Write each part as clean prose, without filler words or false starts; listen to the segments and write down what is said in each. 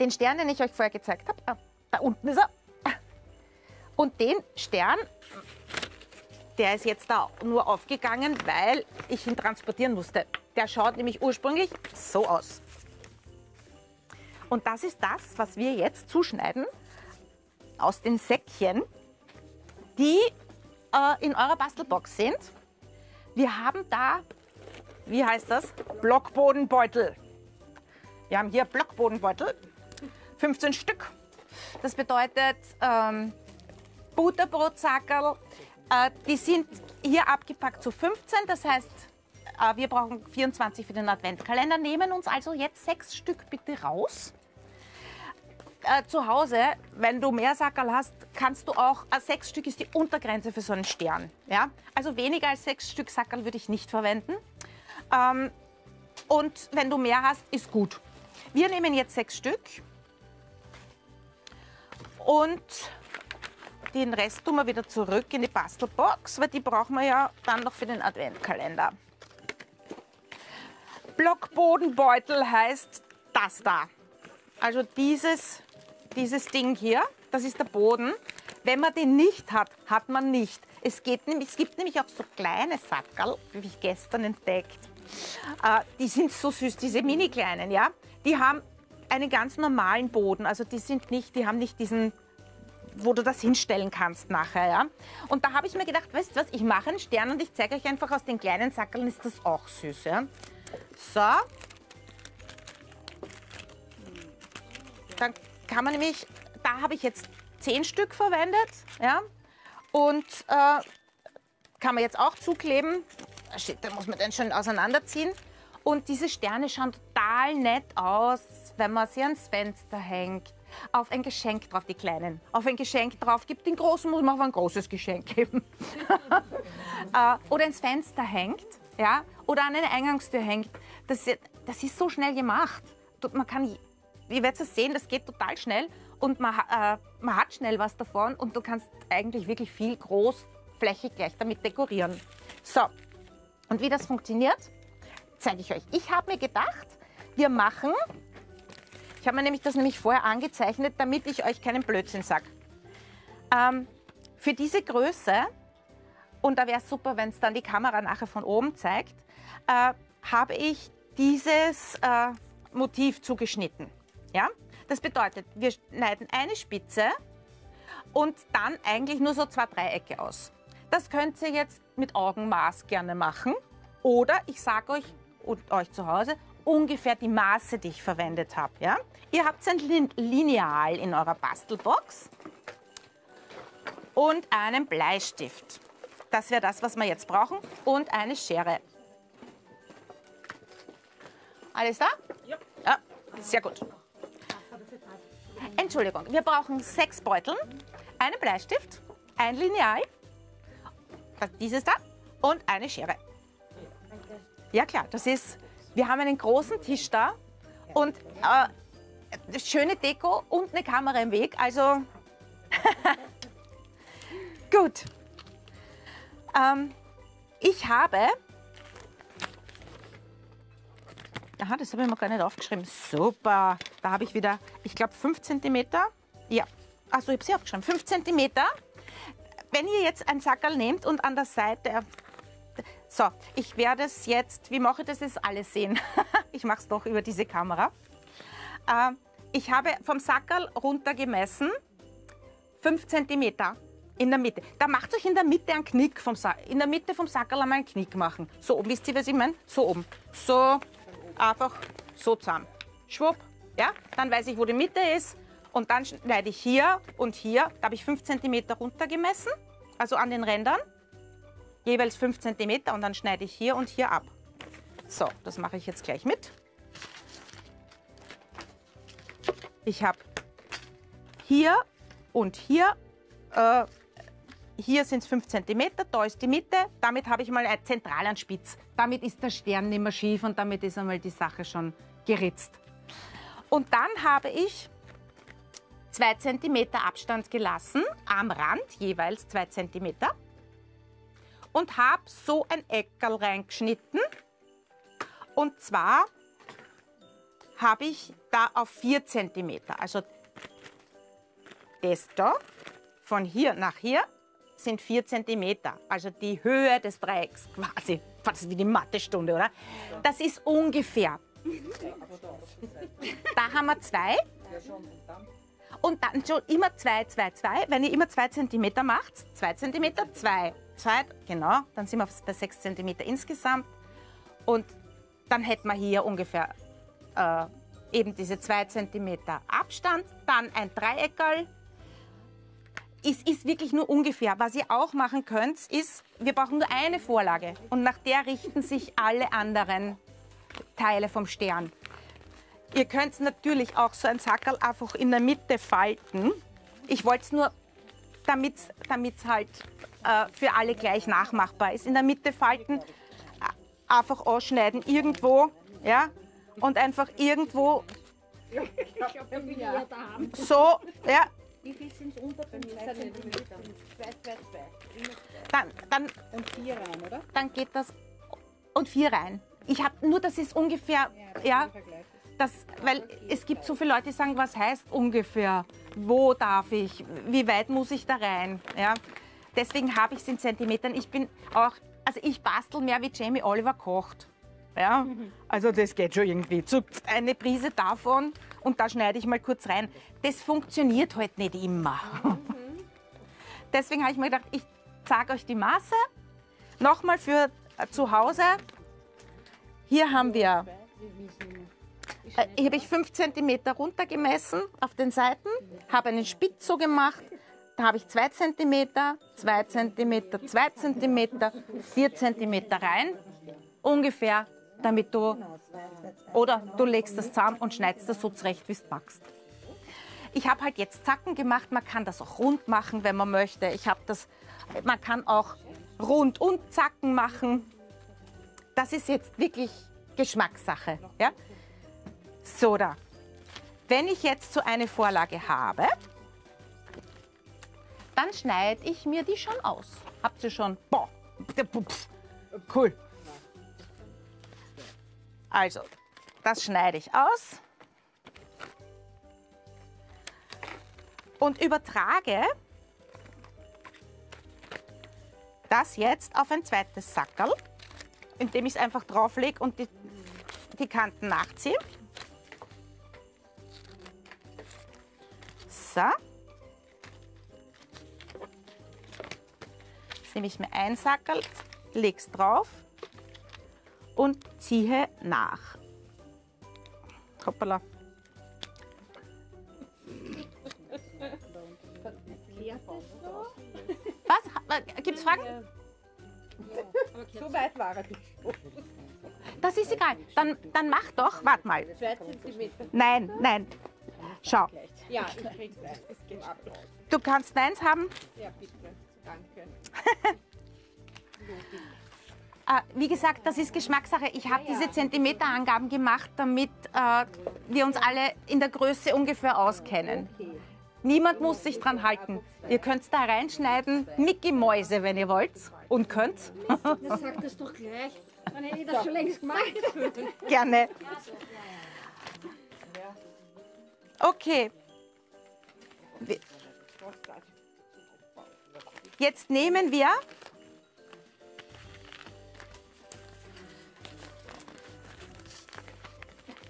den Stern, den ich euch vorher gezeigt habe, da unten ist er. Und den Stern, der ist jetzt da nur aufgegangen, weil ich ihn transportieren musste. Der schaut nämlich ursprünglich so aus. Und das ist das, was wir jetzt zuschneiden aus den Säckchen, die in eurer Bastelbox sind. Wir haben da, wie heißt das? Blockbodenbeutel. Wir haben hier Blockbodenbeutel, 15 Stück. Das bedeutet Butterbrot-Sackerl. Die sind hier abgepackt zu 15, das heißt, wir brauchen 24 für den Adventkalender. Nehmen uns also jetzt 6 Stück bitte raus. Zu Hause, wenn du mehr Sackerl hast, kannst du auch, 6 Stück ist die Untergrenze für so einen Stern. Ja? Also weniger als 6 Stück Sackerl würde ich nicht verwenden. Und wenn du mehr hast, ist gut. Wir nehmen jetzt 6 Stück. Und den Rest tun wir wieder zurück in die Bastelbox, weil die brauchen wir ja dann noch für den Adventkalender. Blockbodenbeutel heißt das da. Also dieses Ding hier, das ist der Boden. Wenn man den nicht hat, hat man nicht. Es gibt nämlich auch so kleine Sackerl, wie ich gestern entdeckt. Die sind so süß, diese mini-kleinen, ja. Die haben einen ganz normalen Boden, also die haben nicht diesen, wo du das hinstellen kannst nachher, ja. Und da habe ich mir gedacht, weißt du was, ich mache einen Stern und ich zeige euch einfach aus den kleinen Sackerln, ist das auch süß, ja. So. Dann kann man nämlich, da habe ich jetzt 10 Stück verwendet, ja. Und kann man jetzt auch zukleben. Da muss man den schon auseinanderziehen. Und diese Sterne schauen total nett aus, wenn man sie ans Fenster hängt. Auf ein Geschenk drauf, die Kleinen. Auf ein Geschenk drauf gibt, den Großen muss man auf ein großes Geschenk geben. Oder ins Fenster hängt, ja, oder an eine Eingangstür hängt. Das ist so schnell gemacht. Man kann, ihr werdet es sehen, das geht total schnell und man hat schnell was davon und du kannst eigentlich wirklich viel großflächig gleich damit dekorieren. So, und wie das funktioniert, zeige ich euch. Ich habe mir gedacht, ich habe mir nämlich das vorher angezeichnet, damit ich euch keinen Blödsinn sage. Für diese Größe, und da wäre es super, wenn es dann die Kamera nachher von oben zeigt, habe ich dieses Motiv zugeschnitten. Ja? Das bedeutet, wir schneiden eine Spitze und dann eigentlich nur so 2 Dreiecke aus. Das könnt ihr jetzt mit Augenmaß gerne machen. Oder ich sage euch und euch zu Hause, ungefähr die Maße, die ich verwendet habe. Ja? Ihr habt ein Lineal in eurer Bastelbox und einen Bleistift. Das wäre das, was wir jetzt brauchen. Und eine Schere. Alles da? Ja. Ja, sehr gut. Entschuldigung, wir brauchen 6 Beuteln, einen Bleistift, ein Lineal, dieses da, und eine Schere. Ja klar, das ist... Wir haben einen großen Tisch da und schöne Deko und eine Kamera im Weg, also gut. Ich habe, aha, das habe ich mir gar nicht aufgeschrieben, super, da habe ich wieder, ich glaube 5 cm, ja, achso, ich habe sie aufgeschrieben, 5 cm, wenn ihr jetzt ein Sackerl nehmt und an der Seite, so, ich werde es jetzt, wie mache ich das, jetzt alles sehen. Ich mache es doch über diese Kamera. Ich habe vom Sackerl runter gemessen, 5 cm in der Mitte. Da macht euch in der Mitte einen Knick, in der Mitte vom Sackerl einmal einen Knick machen. So oben, wisst ihr, was ich meine? So oben. So, einfach so zusammen. Schwupp, ja, dann weiß ich, wo die Mitte ist. Und dann schneide ich hier und hier, da habe ich 5 cm runter gemessen, also an den Rändern. Jeweils 5 cm und dann schneide ich hier und hier ab. So, das mache ich jetzt gleich mit. Ich habe hier und hier, hier sind es 5 cm, da ist die Mitte, damit habe ich mal einen zentralen Spitz. Damit ist der Stern nicht mehr schief und damit ist einmal die Sache schon geritzt. Und dann habe ich 2 cm Abstand gelassen, am Rand jeweils 2 cm. Und habe so ein Eckerl reingeschnitten. Und zwar habe ich da auf 4 cm. Also das da, von hier nach hier, sind 4 cm. Also die Höhe des Dreiecks quasi. Das ist wie die Mathestunde, oder? Das ist ungefähr. Da haben wir 2. Und dann schon immer 2, 2, 2. Wenn ihr immer 2 cm macht, 2 cm, 2. Genau, dann sind wir bei 6 cm insgesamt. Und dann hätten wir hier ungefähr eben diese 2 cm Abstand. Dann ein Dreieckerl. Es ist wirklich nur ungefähr. Was ihr auch machen könnt, ist, wir brauchen nur eine Vorlage. Und nach der richten sich alle anderen Teile vom Stern. Ihr könnt natürlich auch so ein Sackerl einfach in der Mitte falten. Ich wollte es nur, damit es halt für alle gleich nachmachbar ist. In der Mitte falten, einfach ausschneiden irgendwo, ja, und einfach irgendwo so, ja. Wie viel sind es unter 2 cm? 2, 2, 2. Und 4 rein, oder? Dann geht das und 4 rein. Ich habe nur, das ist ungefähr, ja, das, weil es gibt so viele Leute, die sagen, was heißt ungefähr? Wo darf ich? Wie weit muss ich da rein? Ja, deswegen habe ich es in Zentimetern. Ich bin auch, also ich bastel mehr wie Jamie Oliver kocht. Ja, also das geht schon irgendwie. Eine Prise davon und da schneide ich mal kurz rein. Das funktioniert halt nicht immer. Deswegen habe ich mir gedacht, ich zeige euch die Maße. Nochmal für zu Hause. Hier haben wir, hier habe ich 5 cm runtergemessen auf den Seiten, habe einen Spitz so gemacht, da habe ich 2 cm, 2 cm, 2 cm, 4 cm rein, ungefähr, damit du, oder du legst das zusammen und schneidest das so zurecht, wie du magst. Ich habe halt jetzt Zacken gemacht, man kann das auch rund machen, wenn man möchte. Ich habe das, man kann auch rund und Zacken machen. Das ist jetzt wirklich Geschmackssache. Ja? So, da. Wenn ich jetzt so eine Vorlage habe, dann schneide ich mir die schon aus. Habt ihr schon? Boah, cool. Also, das schneide ich aus und übertrage das jetzt auf ein zweites Sackerl, indem ich es einfach drauflege und die Kanten nachziehe. So. Jetzt nehme ich mir ein Sackerl, lege es drauf und ziehe nach. Hoppala. Was? Gibt's Fragen? So weit war er nicht. Das ist egal. Dann mach doch, warte mal. 2 cm. Nein, nein. Schau. Ja, ich krieg's gleich. Es geht ab. Du kannst eins haben? Ja, bitte. Danke. Wie gesagt, das ist Geschmackssache. Ich habe diese Zentimeterangaben gemacht, damit wir uns alle in der Größe ungefähr auskennen. Niemand muss sich dran halten. Ihr könnt es da reinschneiden, Mickey-Mäuse, wenn ihr wollt und könnt. Das sagt das doch gleich. Dann hätte ich das schon längst gemacht. Gerne. Okay. Jetzt nehmen wir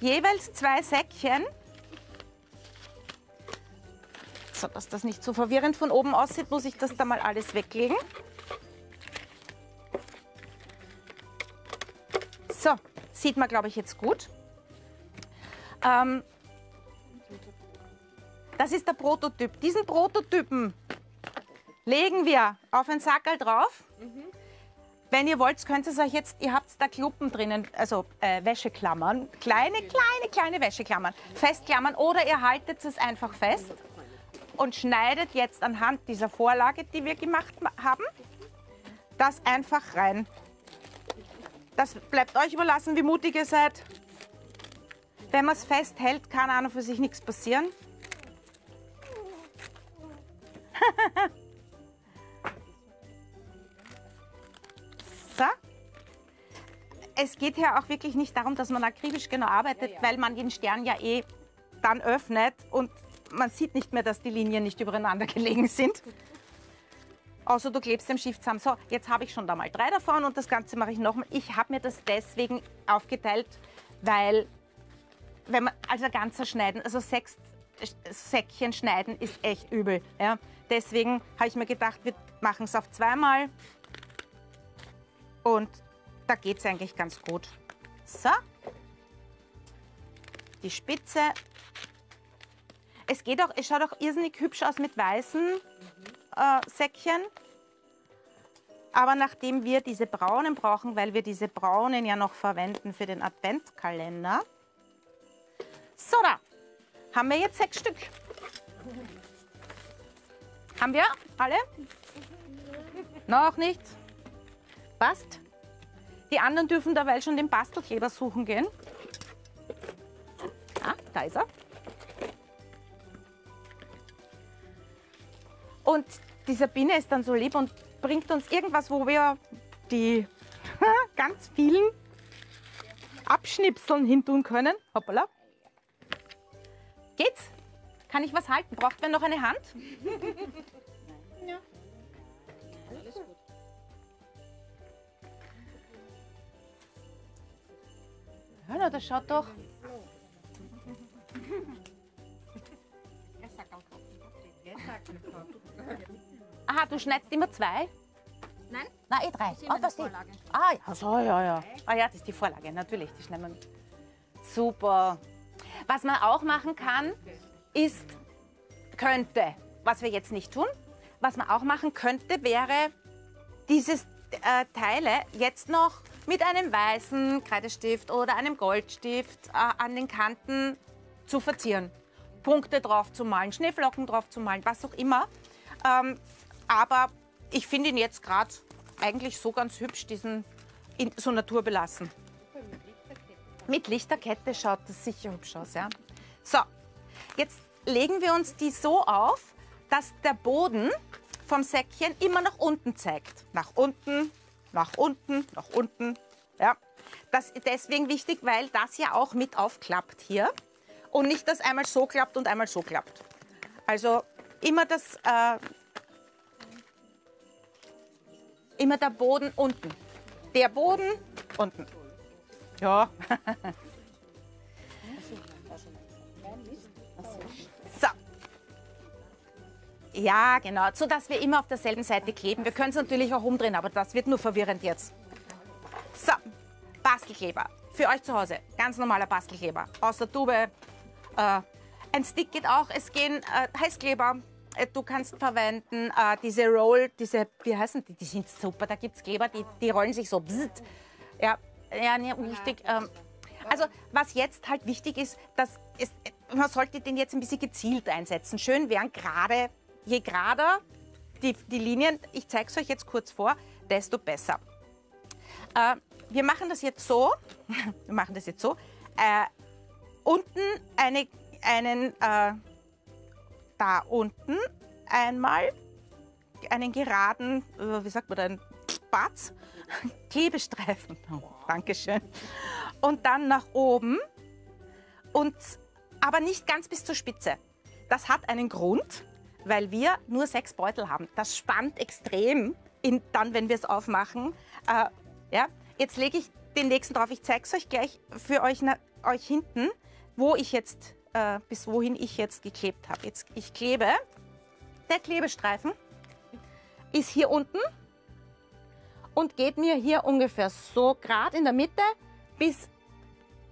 jeweils 2 Säckchen. So, dass das nicht so verwirrend von oben aussieht, muss ich das da mal alles weglegen. So, sieht man, glaube ich, jetzt gut. Das ist der Prototyp. Diesen Prototypen legen wir auf ein Sackerl drauf. Wenn ihr wollt, könnt ihr es euch jetzt, ihr habt da Kluppen drinnen, also Wäscheklammern, kleine Wäscheklammern, festklammern oder ihr haltet es einfach fest und schneidet jetzt anhand dieser Vorlage, die wir gemacht haben, das einfach rein. Das bleibt euch überlassen, wie mutig ihr seid. Wenn man es festhält, kann an und für sich nichts passieren. So. es geht ja auch wirklich nicht darum, dass man akribisch genau arbeitet, weil man den Stern ja eh dann öffnet und man sieht nicht mehr, dass die Linien nicht übereinander gelegen sind. Außer du klebst dem Schiff zusammen. So, jetzt habe ich schon da mal 3 davon und das Ganze mache ich nochmal. Ich habe mir das deswegen aufgeteilt, weil wenn man also ganzer schneiden, also 6 Säckchen schneiden ist echt übel. Ja. Deswegen habe ich mir gedacht, wir machen es auf 2-mal und da geht es eigentlich ganz gut. So, die Spitze. Es geht auch, es schaut auch irrsinnig hübsch aus mit weißen Säckchen. Aber nachdem wir diese braunen brauchen, weil wir diese braunen ja noch verwenden für den Adventkalender. So, da haben wir jetzt 6 Stück. Haben wir alle? Noch nicht? Passt. Die anderen dürfen derweil schon den Bastelkleber suchen gehen. Ah, da ist er. Und die Sabine ist dann so lieb und bringt uns irgendwas, wo wir die ganz vielen Abschnipseln hintun können. Hoppala. Geht's? Kann ich was halten? Braucht man noch eine Hand? Ja. Alles gut. Ja, na, das schaut doch. Aha, du schneidest immer 2? Nein. Nein, eh 3. Oh, das ist die Vorlage. Ah, ja. So, ja, ja. Ah, ja, das ist die Vorlage, natürlich. Die schneiden wir mit. Super. Was man auch machen kann, ist, könnte, was wir jetzt nicht tun, was man auch machen könnte, wäre dieses Teile jetzt noch mit einem weißen Kreidestift oder einem Goldstift an den Kanten zu verzieren. Punkte drauf zu malen, Schneeflocken drauf zu malen, was auch immer. Aber ich finde ihn jetzt gerade eigentlich so ganz hübsch, diesen so naturbelassen. Mit Lichterkette schaut das sicher hübsch aus, ja. So, jetzt legen wir uns die so auf, dass der Boden vom Säckchen immer nach unten zeigt. Nach unten, nach unten, nach unten. Ja. Das ist deswegen wichtig, weil das ja auch mit aufklappt hier. Und nicht, dass einmal so klappt und einmal so klappt. Also immer, das, immer der Boden unten. Der Boden unten. Ja. So. Ja, genau. So, dass wir immer auf derselben Seite kleben. Wir können es natürlich auch umdrehen, aber das wird nur verwirrend jetzt. So, Bastelkleber. Für euch zu Hause. Ganz normaler Bastelkleber. Aus der Tube. Ein Stick geht auch, es gehen Heißkleber, du kannst verwenden, diese Roll, diese, wie heißen die, die sind super, da gibt es Kleber, die rollen sich so, bzzzt. Ja, ja, nee, richtig. Also was jetzt halt wichtig ist, man sollte den jetzt ein bisschen gezielt einsetzen. Schön wären gerade, je gerader die Linien, ich zeige es euch jetzt kurz vor, desto besser. Wir machen das jetzt so, wir machen das jetzt so, unten da unten einmal einen geraden, wie sagt man da, einen Batz, Klebestreifen, oh, dankeschön, und dann nach oben, und, aber nicht ganz bis zur Spitze. Das hat einen Grund, weil wir nur 6 Beutel haben. Das spannt extrem, dann, wenn wir es aufmachen. Ja. Jetzt lege ich den nächsten drauf, ich zeige es euch gleich für euch, euch hinten, wo ich jetzt, bis wohin ich jetzt geklebt habe. Jetzt, ich klebe, der Klebestreifen ist hier unten und geht mir hier ungefähr so gerade in der Mitte bis,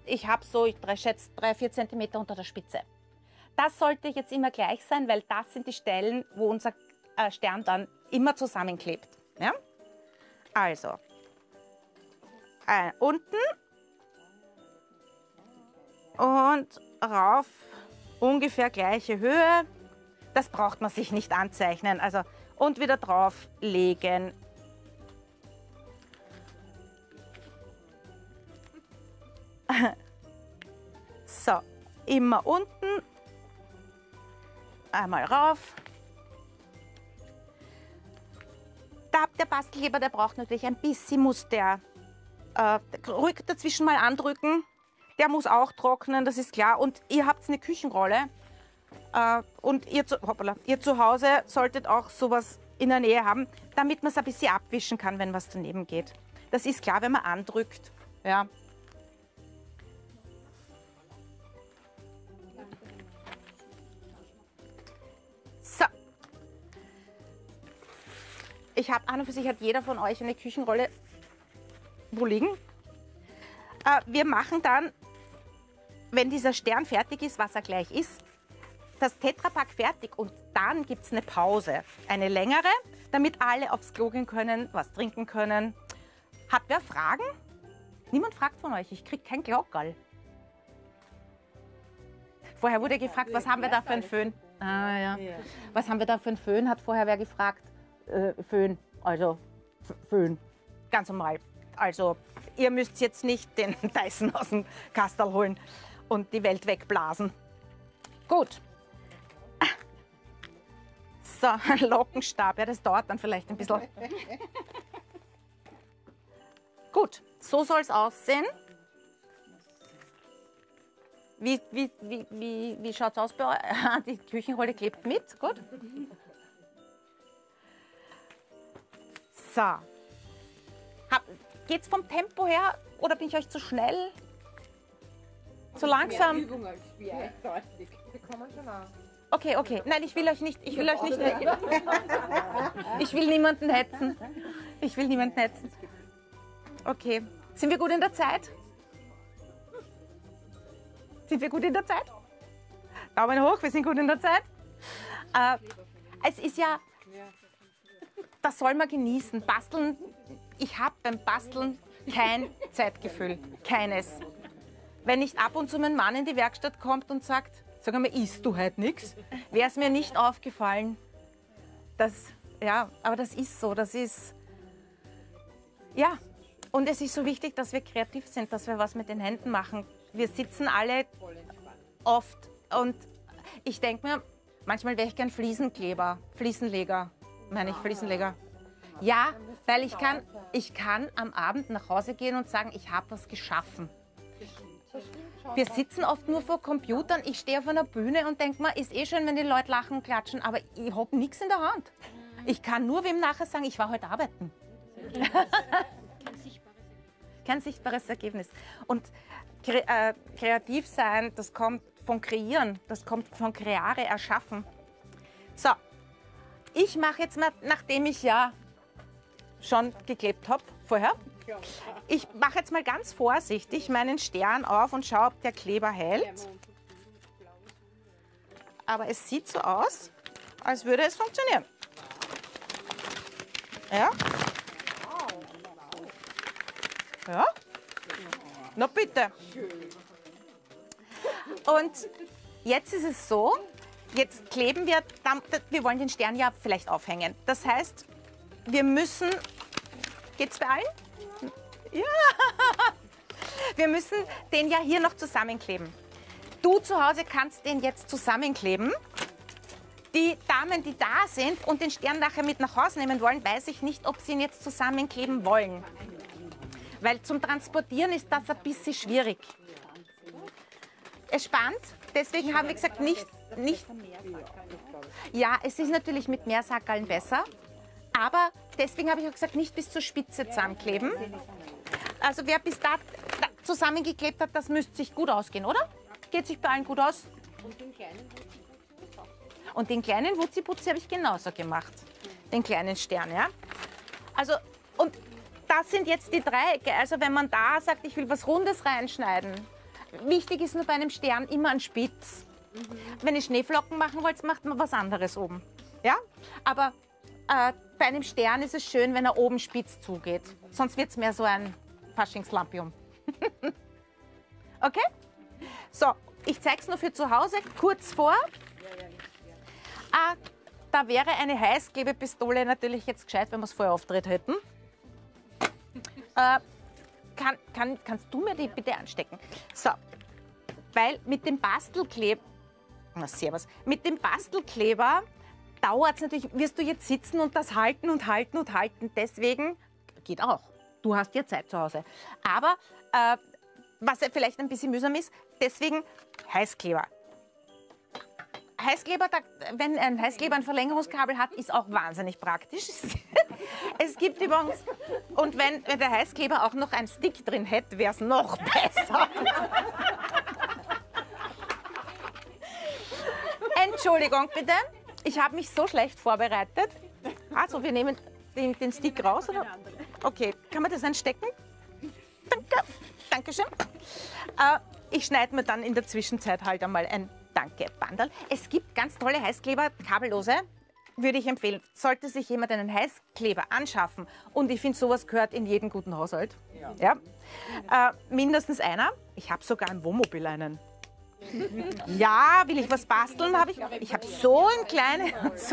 ich habe so, ich schätze 3-4 cm unter der Spitze. Das sollte jetzt immer gleich sein, weil das sind die Stellen, wo unser Stern dann immer zusammenklebt. Ja? Also, unten. Und rauf, ungefähr gleiche Höhe. Das braucht man sich nicht anzeichnen. Also, und wieder drauf legen. So, immer unten. Einmal rauf. Der Bastelkleber, der braucht natürlich ein bisschen, muss der ruhig dazwischen mal andrücken. Der muss auch trocknen, das ist klar. Und ihr habt eine Küchenrolle. Und ihr zu Hause solltet auch sowas in der Nähe haben, damit man es ein bisschen abwischen kann, wenn was daneben geht. Das ist klar, wenn man andrückt. Ja. So. Ich habe an und für sich hat jeder von euch eine Küchenrolle wo liegen. Wir machen dann, wenn dieser Stern fertig ist, was er gleich ist, das Tetrapack fertig und dann gibt es eine Pause, eine längere, damit alle aufs Klo gehen können, was trinken können. Hat wer Fragen? Niemand fragt von euch, ich kriege kein Glockerl. Vorher wurde gefragt, was haben wir da für einen Föhn? Ah, ja. Was haben wir da für einen Föhn, hat vorher wer gefragt. Föhn, also Föhn, ganz normal. Also ihr müsst jetzt nicht den Dyson aus dem Kastel holen und die Welt wegblasen. Gut. So, ein Lockenstab, ja, das dauert dann vielleicht ein bisschen. Gut, so soll es aussehen. Wie schaut es aus bei euch? Die Küchenrolle klebt mit, gut. So. Geht es vom Tempo her oder bin ich euch zu schnell? Zu langsam? Übung als wir, deutlich. Wir kommen schon aus. Okay, okay. Nein, ich will euch nicht. Ich will niemanden hetzen. Ich will niemanden hetzen. Okay. Sind wir gut in der Zeit? Sind wir gut in der Zeit? Daumen hoch, wir sind gut in der Zeit. Es ist ja, das soll man genießen. Basteln, ich habe beim Basteln kein Zeitgefühl. Keines. Wenn nicht ab und zu mein Mann in die Werkstatt kommt und sagt, sag einmal, isst du halt nichts? Wäre es mir nicht aufgefallen. Das, ja, aber das ist so, das ist, ja. Und es ist so wichtig, dass wir kreativ sind, dass wir was mit den Händen machen. Wir sitzen alle oft und ich denke mir, manchmal wäre ich gern Fliesenkleber, Fliesenleger, meine ich, Fliesenleger. Ja, weil ich kann am Abend nach Hause gehen und sagen, ich habe was geschaffen. Wir sitzen oft nur vor Computern, ich stehe auf einer Bühne und denke mir, ist eh schön, wenn die Leute lachen und klatschen, aber ich habe nichts in der Hand. Ich kann nur wem nachher sagen, ich war heute arbeiten. Kein sichtbares Ergebnis. Und kreativ sein, das kommt von Kreieren, das kommt von Kreare, Erschaffen. So, ich mache jetzt mal, nachdem ich ja schon geklebt habe vorher, ich mache jetzt mal ganz vorsichtig meinen Stern auf und schaue, ob der Kleber hält. Aber es sieht so aus, als würde es funktionieren. Ja. Ja. Na bitte. Und jetzt ist es so, jetzt kleben wir, wir wollen den Stern ja vielleicht aufhängen. Das heißt, wir müssen, geht's bei allen? Ja. Wir müssen den ja hier noch zusammenkleben. Du zu Hause kannst den jetzt zusammenkleben. Die Damen, die da sind und den Stern nachher mit nach Hause nehmen wollen, weiß ich nicht, ob sie ihn jetzt zusammenkleben wollen. Weil zum Transportieren ist das ein bisschen schwierig. Es spannt, deswegen haben wir gesagt, nicht. Ja, es ist natürlich mit mehr Sackerln besser, aber deswegen habe ich auch gesagt, nicht bis zur Spitze zusammenkleben. Also wer bis da zusammengeklebt hat, das müsste sich gut ausgehen, oder? Geht sich bei allen gut aus? Und den kleinen Wutziputzi habe ich genauso gemacht. Den kleinen Stern, ja. Also, und das sind jetzt die Dreiecke, also wenn man da sagt, ich will was Rundes reinschneiden. Wichtig ist nur bei einem Stern immer ein Spitz. Wenn ihr Schneeflocken machen wollt, macht man was anderes oben. Ja? Aber bei einem Stern ist es schön, wenn er oben spitz zugeht. Sonst wird es mehr so ein Faschingslampion. Okay? So, ich zeige es nur für zu Hause, kurz vor. Da wäre eine Heißklebepistole natürlich jetzt gescheit, wenn wir es vorher aufgedreht hätten. Kannst du mir die bitte anstecken? So, weil mit dem Bastelkleber, mit dem Bastelkleber dauert es natürlich, wirst du jetzt sitzen und das halten und halten und halten. Deswegen geht auch. du hast ja Zeit zu Hause. Aber was vielleicht ein bisschen mühsam ist, deswegen Heißkleber. Heißkleber, wenn ein Heißkleber ein Verlängerungskabel hat, ist auch wahnsinnig praktisch. Es gibt übrigens, und wenn der Heißkleber auch noch einen Stick drin hätte, wäre es noch besser. Entschuldigung bitte, ich habe mich so schlecht vorbereitet. Also wir nehmen den Stick raus, oder? Okay, kann man das einstecken? Danke, Dankeschön. Ich schneide mir dann in der Zwischenzeit halt einmal ein Danke-Bandel. Es gibt ganz tolle Heißkleber, kabellose, würde ich empfehlen. Sollte sich jemand einen Heißkleber anschaffen, und ich finde, sowas gehört in jeden guten Haushalt. Ja. Ja. Mindestens einer. Ich habe sogar ein Wohnmobil einen. Ja, will ich was basteln, habe ich. Ich habe so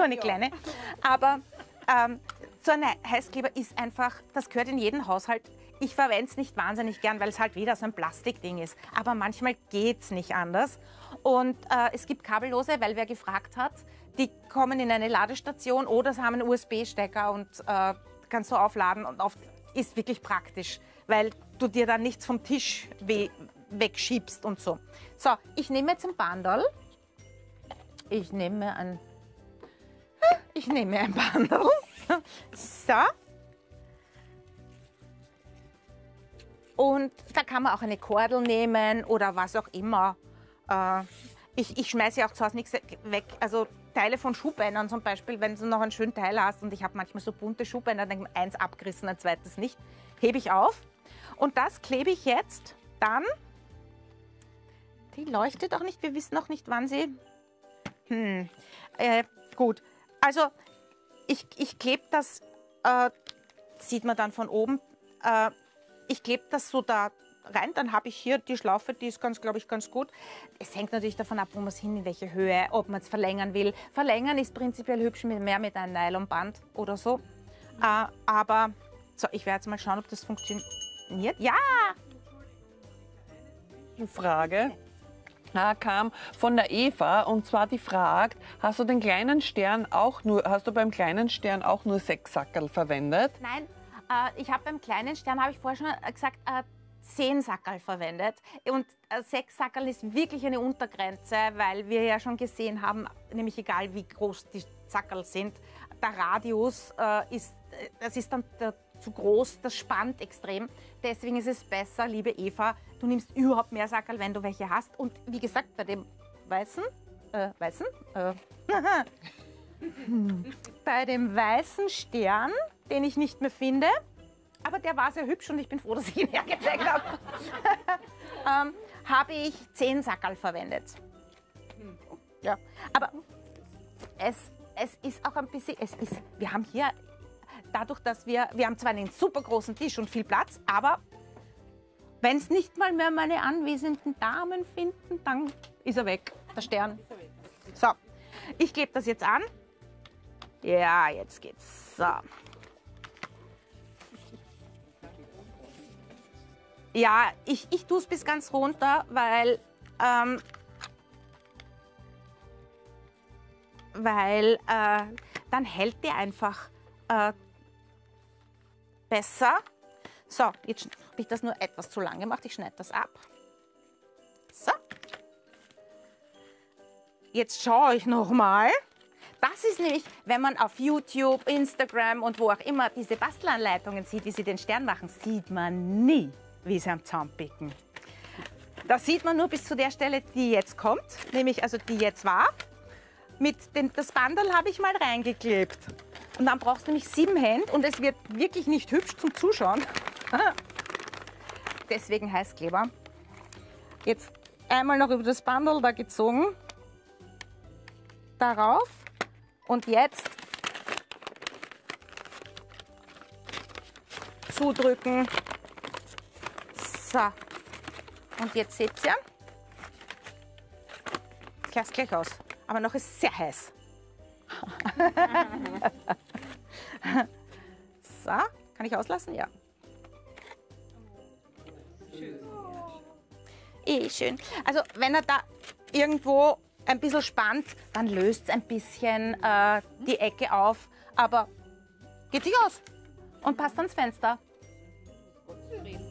eine kleine. Aber so ein Heißkleber ist einfach, das gehört in jeden Haushalt. Ich verwende es nicht wahnsinnig gern, weil es halt wieder so ein Plastikding ist. Aber manchmal geht es nicht anders. Und es gibt kabellose, weil wer gefragt hat, die kommen in eine Ladestation oder sie haben einen USB-Stecker und kannst so aufladen. Und oft ist wirklich praktisch, weil du dir dann nichts vom Tisch wegschiebst und so. So, ich nehme jetzt ein Bandel. Ich nehme ein Bandel. So. Und da kann man auch eine Kordel nehmen oder was auch immer. Ich schmeiße ja auch zu Hause nichts weg. Also Teile von Schuhbändern zum Beispiel, wenn du noch einen schönen Teil hast, und ich habe manchmal so bunte Schuhbänder, dann eins abgerissen, ein zweites nicht, hebe ich auf. Und das klebe ich jetzt dann. Die leuchtet auch nicht, wir wissen noch nicht, wann sie... Gut, also ich klebe das, sieht man dann von oben, ich klebe das so da rein, dann habe ich hier die Schlaufe, die ist, glaube ich, ganz gut. Es hängt natürlich davon ab, wo man es hin, in welche Höhe, ob man es verlängern will. Verlängern ist prinzipiell hübsch, mehr mit einem Nylonband oder so. Aber so, ich werde jetzt mal schauen, ob das funktioniert. Ja! Die Frage kam von der Eva, und zwar die fragt: Hast du den kleinen Stern auch nur, hast du beim kleinen Stern auch nur 6 Sackerl verwendet? Nein, ich habe beim kleinen Stern, habe ich vorher schon gesagt, 10 Sackerl verwendet, und 6 Sackerl ist wirklich eine Untergrenze, weil wir ja schon gesehen haben, nämlich egal wie groß die Sackerl sind, der Radius ist dann zu groß, das spannt extrem. Deswegen ist es besser, liebe Eva, du nimmst überhaupt mehr Sackerl, wenn du welche hast. Und wie gesagt, bei dem weißen, bei dem weißen Stern, den ich nicht mehr finde, aber der war sehr hübsch und ich bin froh, dass ich ihn hergezeigt habe, habe ich 10 Sackerl verwendet. Ja, aber es ist auch ein bisschen, wir haben hier, dadurch, dass wir haben zwar einen super großen Tisch und viel Platz, aber wenn es nicht mal mehr meine anwesenden Damen finden, dann ist er weg, der Stern. So, ich klebe das jetzt an. Ja, jetzt geht's. So. Ja, ich tue es bis ganz runter, weil dann hält der einfach besser. So, jetzt habe ich das nur etwas zu lang gemacht. Ich schneide das ab. So. Jetzt schaue ich nochmal. Das ist nämlich, wenn man auf YouTube, Instagram und wo auch immer diese Bastelanleitungen sieht, wie sie den Stern machen, sieht man nie, wie sie am Zaun picken. Das sieht man nur bis zu der Stelle, die jetzt kommt, nämlich also die jetzt war. Das Bandel habe ich mal reingeklebt. Und dann brauchst du nämlich 7 Hände und es wird wirklich nicht hübsch zum Zuschauen. Deswegen Heißkleber. Jetzt einmal noch über das Bandel da gezogen. Darauf. Und jetzt zudrücken. So. Und jetzt seht ihr. Ich lasse es gleich aus. Aber noch ist es sehr heiß. So, kann ich auslassen? Ja. Schön. Schön. Also wenn er da irgendwo ein bisschen spannt, dann löst es ein bisschen die Ecke auf. Aber geht sich aus und passt ans Fenster. zufrieden.